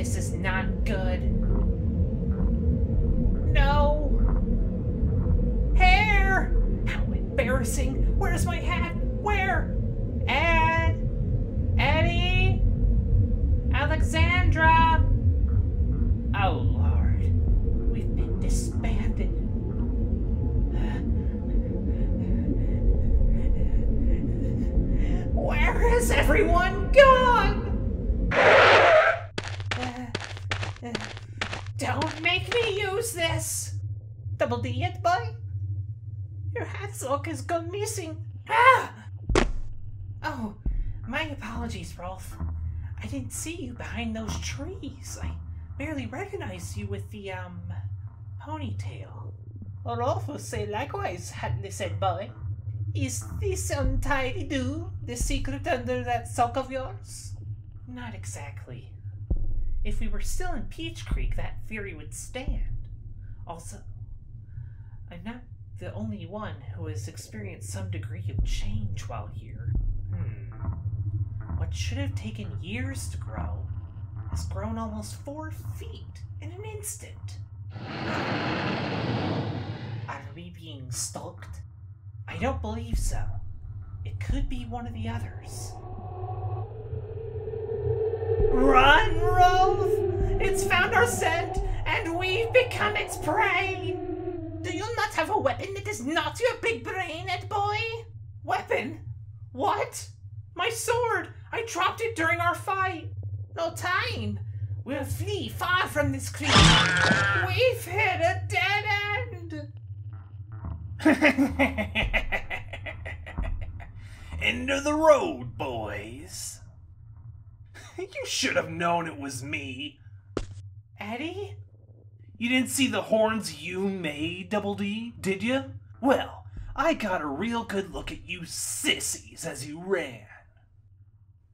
This is not good. No! Hair! How embarrassing! Where's my hat? Where? Ed! Eddie! Alexandra! Oh Lord, we've been disbanded. Where is everyone gone? Don't make me use this! Double D it, boy? Your hat lock has gone missing. Ah! Oh, my apologies, Rolf. I didn't see you behind those trees. I barely recognized you with the, ponytail. Rolfo say likewise, hatless Ed boy. Is this untidy do, the secret under that sock of yours? Not exactly. If we were still in Peach Creek, that theory would stand. Also, I'm not the only one who has experienced some degree of change while here. What should have taken years to grow has grown almost 4 feet in an instant. Are we being stalked? I don't believe so. It could be one of the others. Run, Rolf! It's found our scent, and we've become its prey! Do you not have a weapon that is not your big brain, Ed boy? Weapon? What? My sword! I dropped it during our fight! No time! We'll flee far from this creature! We've hit a dead end! End of the road, boys. You should have known it was me. Eddie? You didn't see the horns you made, Double D, did you? Well, I got a real good look at you sissies as you ran.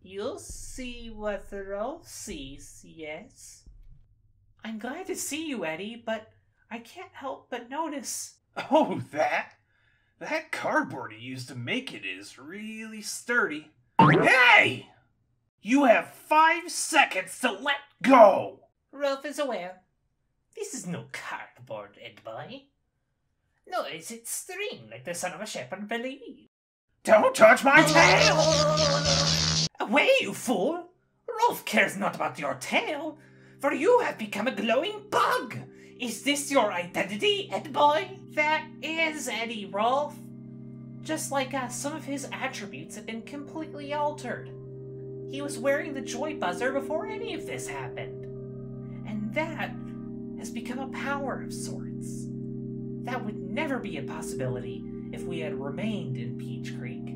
You'll see what the Rolf sees, yes? I'm glad to see you, Eddie, but I can't help but notice... Oh, that cardboard he used to make it is really sturdy. Hey! You have 5 seconds to let go! Rolf is aware. This is no cardboard, Ed boy. No, is it string like the son of a shepherd believed? Don't touch my tail! Away, you fool! Rolf cares not about your tail, for you have become a glowing bug! Is this your identity, Ed boy? That is Eddie, Rolf. Just like us, some of his attributes have been completely altered. He was wearing the joy buzzer before any of this happened. And that has become a power of sorts. That would never be a possibility if we had remained in Peach Creek.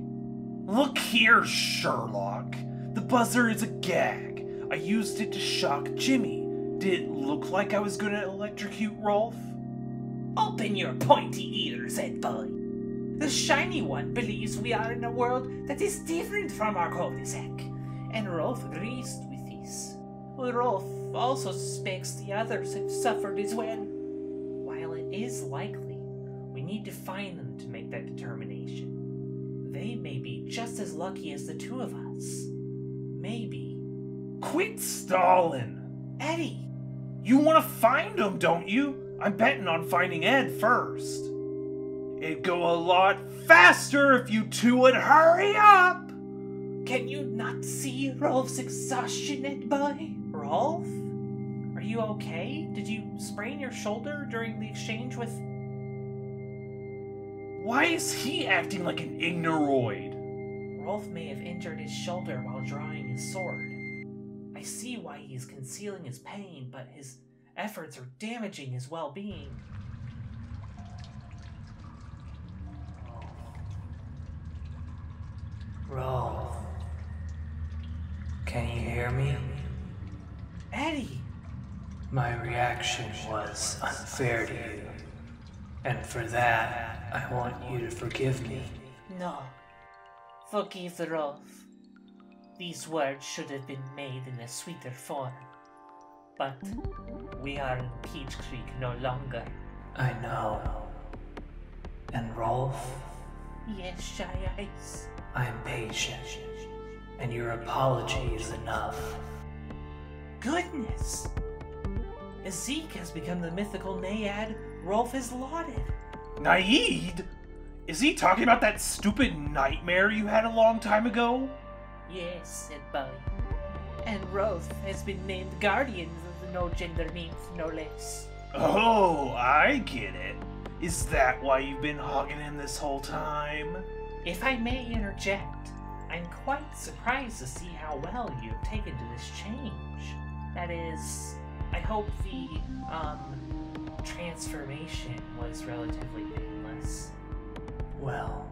Look here, Sherlock. The buzzer is a gag. I used it to shock Jimmy. Did it look like I was going to electrocute Rolf? Open your pointy ears, Ed boy. The shiny one believes we are in a world that is different from our cul-de-sac, and Rolf agrees with this. Rolf also suspects the others have suffered as well. While it is likely, we need to find them to make that determination. They may be just as lucky as the two of us. Maybe. Quit stalling! Eddie! You want to find them, don't you? I'm betting on finding Ed first. It'd go a lot faster if you two would hurry up! Can you not see Rolf's exhaustion, Ed boy? Rolf? Are you okay? Did you sprain your shoulder during the exchange with... Why is he acting like an ignorant? Rolf may have injured his shoulder while drawing his sword. I see why he is concealing his pain, but his... efforts are damaging his well-being. Rolf. Can you hear me? Eddie! My reaction was unfair to you. And for that, I want you to forgive me. No. Forgive Rolf. These words should have been made in a sweeter form. But we are in Peach Creek no longer. I know. And Rolf? Yes, Shy Eyes. I'm patient, and your apology is enough. goodness! Ezek has become the mythical naiad Rolf has lauded. Naiad? Is he talking about that stupid nightmare you had a long time ago? Yes, said Bully. And Rolf has been named Guardian of the No-Gender Nymph, no less. Oh, I get it. Is that why you've been hogging him this whole time? If I may interject, I'm quite surprised to see how well you've taken to this change. That is, I hope the, transformation was relatively painless. Well,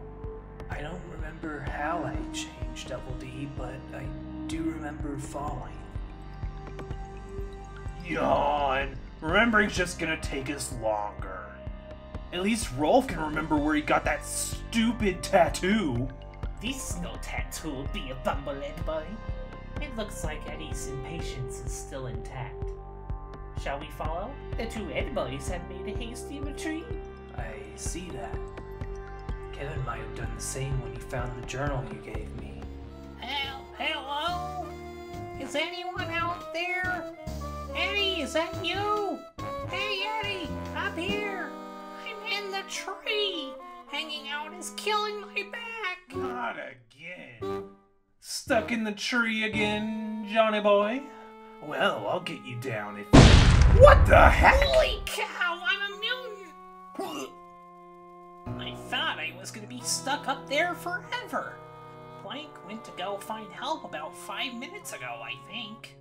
I don't remember how I changed, Double D, but I do remember falling. Yawn! Remembering's just gonna take us longer. At least Rolf can remember where he got that stupid tattoo. This is no tattoo, be a bumblehead, boy. It looks like Eddie's impatience is still intact. Shall we follow? The two head boys have made a hasty retreat. I see that. Kevin might have done the same when he found the journal you gave me. Hello? Is anyone out there? Eddie, is that you? Hey, Eddie, up here. I'm in the tree. Hanging out is killing my back. Not again. Stuck in the tree again, Johnny boy? Well, I'll get you down if... What the heck? Holy cow, I'm a mutant! I thought I was gonna be stuck up there forever. Plank went to go find help about 5 minutes ago, I think.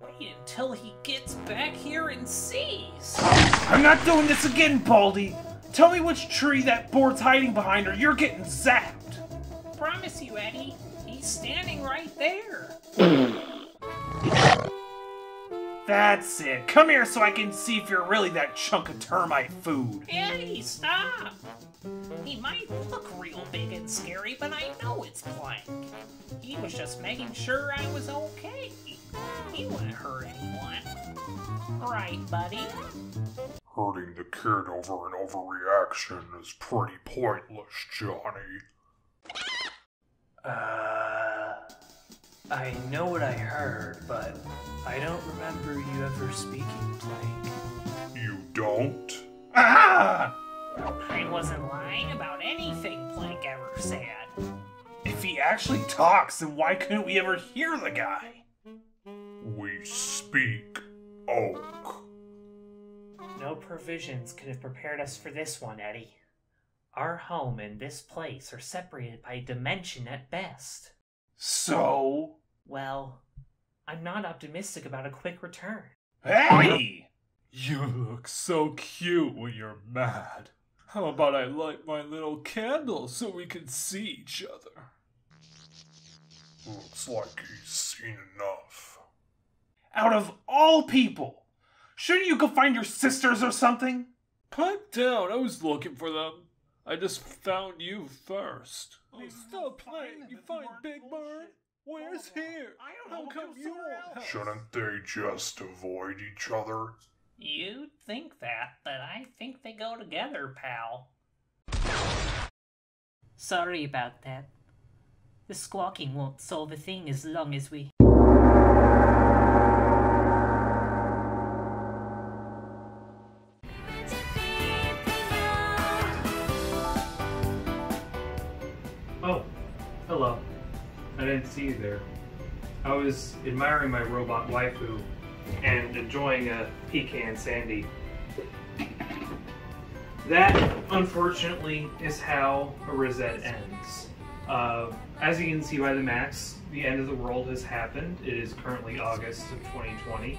Wait until he gets back here and sees. I'm not doing this again, Baldy. Tell me which tree that board's hiding behind or you're getting zapped. Promise you, Eddie. He's standing right there. That's it. Come here so I can see if you're really that chunk of termite food. Eddie, stop. He might look real big and scary, but I know it's Plank. He was just making sure I was okay. He wouldn't hurt anyone. Right, buddy? Hurting the kid over an overreaction is pretty pointless, Johnny. I know what I heard, but I don't remember you ever speaking, Plank. You don't? Ah! I wasn't lying about anything Plank ever said. If he actually talks, then why couldn't we ever hear the guy? We speak, Oak. No provisions could have prepared us for this one, Eddie. Our home and this place are separated by dimension at best. So? Well, I'm not optimistic about a quick return. Hey! You look so cute when you're mad. How about I light my little candle so we can see each other? Looks like he's seen enough. Out of all people! Shouldn't you go find your sisters or something? Pipe down, I was looking for them. I just found you first. Oh, stop playing, you find Big Bird? Where's here? I don't know, come you else. Shouldn't they just avoid each other? You'd think that, but I think they go together, pal. Sorry about that. The squawking won't solve a thing as long as we... Oh, hello. I didn't see you there. I was admiring my robot waifu and enjoying a pecan sandy. That, unfortunately, is how ArisED ends. As you can see by the maps, the end of the world has happened. It is currently August of 2020.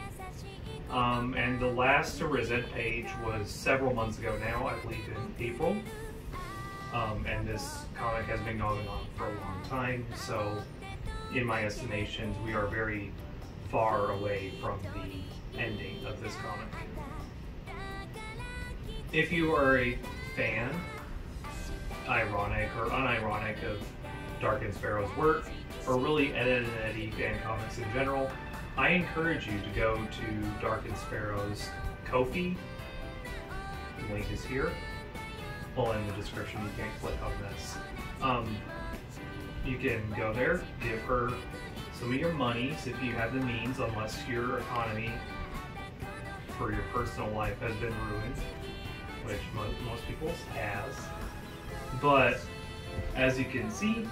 And the last ArisED page was several months ago now, I believe in April. And this comic has been going on for a long time, so in my estimations, we are very far away from the ending of this comic. If you are a fan, ironic or unironic, of DarkenedSparrow's work, or really Ed and Eddie fan comics in general, I encourage you to go to DarkenedSparrow's Ko-fi. The link is here. Well, in the description, you can't click on this. You can go there, give her some of your monies if you have the means, unless your economy for your personal life has been ruined, which most people's has. But as you can see,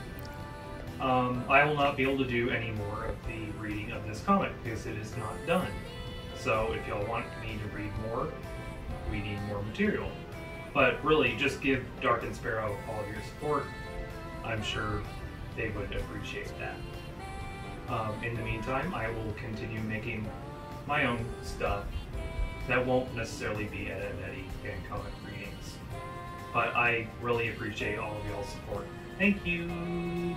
I will not be able to do any more of the reading of this comic because it is not done. So if y'all want me to read more, we need more material. But really, just give Darkened Sparrow all of your support. I'm sure they would appreciate that. In the meantime, I will continue making my own stuff that won't necessarily be Ed & Eddy and comic readings. But I really appreciate all of y'all's support. Thank you!